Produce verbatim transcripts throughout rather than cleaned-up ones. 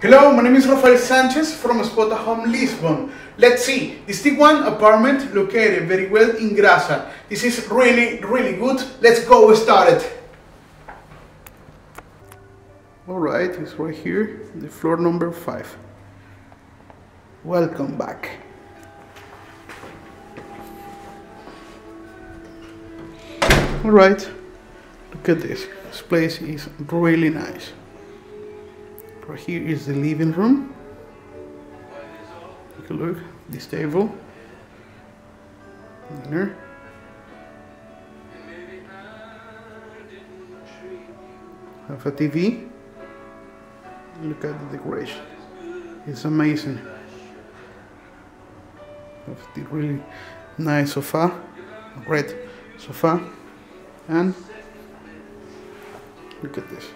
Hello, my name is Rafael Sanchez from Spotahome, Lisbon. Let's see, this is one apartment located very well in Graça. This is really, really good. Let's go start it. All right, it's right here, the floor number five. Welcome back. All right, look at this. This place is really nice. Right here is the living room. Take a look, this table, dinner. Have a T V. Look at the decoration. It's amazing. Have the really nice sofa, red sofa, and look at this.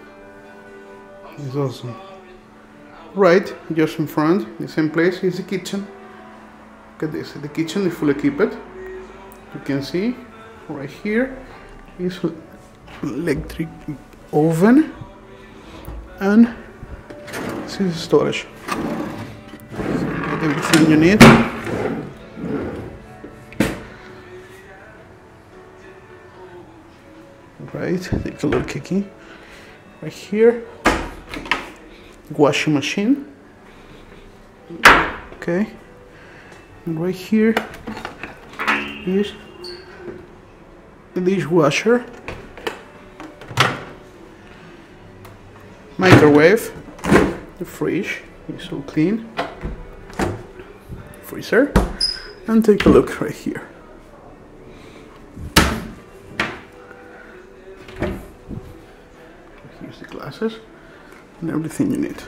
It's awesome. Right, just in front, the same place is the kitchen. Look at this, the kitchen is fully equipped. You can see right here is electric oven, and this is storage. Everything you need. Right, take a look, Kiki. Right here, washing machine. Okay, and right here is the dishwasher, microwave, the fridge is so clean, freezer, and take a look right here. Here's the glasses and everything you need.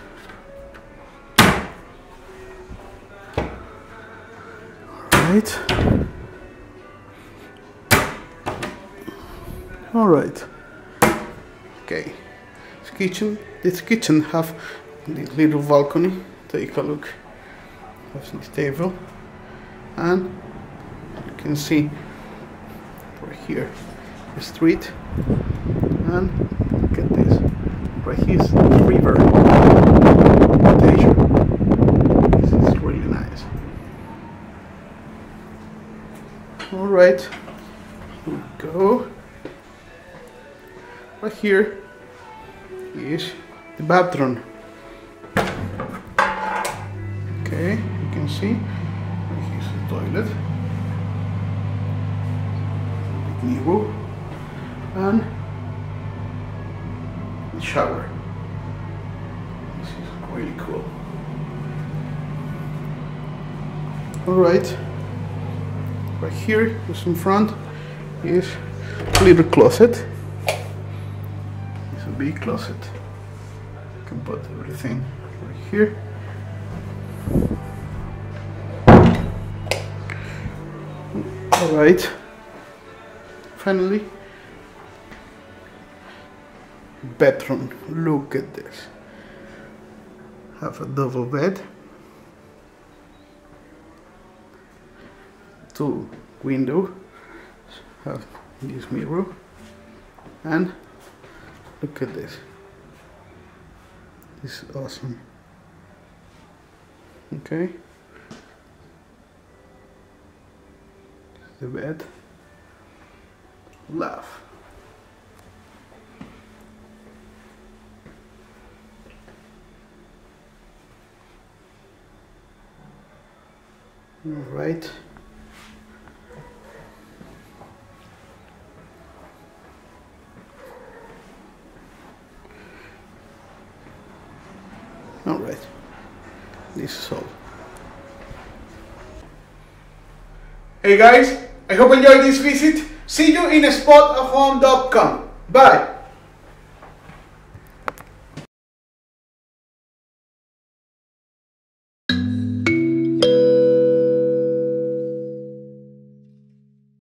Alright. Alright. Okay. This kitchen, this kitchen have the little balcony. Take a look. Have this table. And you can see right here the street. And look at this. Right here is the river. This is really nice. Alright, here we go. Right here is the bathroom. Okay, you can see. Right here is the toilet. Big mirror. And the shower. This is really cool. Alright, right here, just in front, is a little closet. It's a big closet. You can put everything right here. Alright, finally, bedroom. Look at this. Have a double bed, two windows, have this mirror, and look at this. This is awesome. Okay, the bed. Love. All right. All right. This is all. Hey guys, I hope you enjoyed this visit. See you in spotahome dot com. Bye.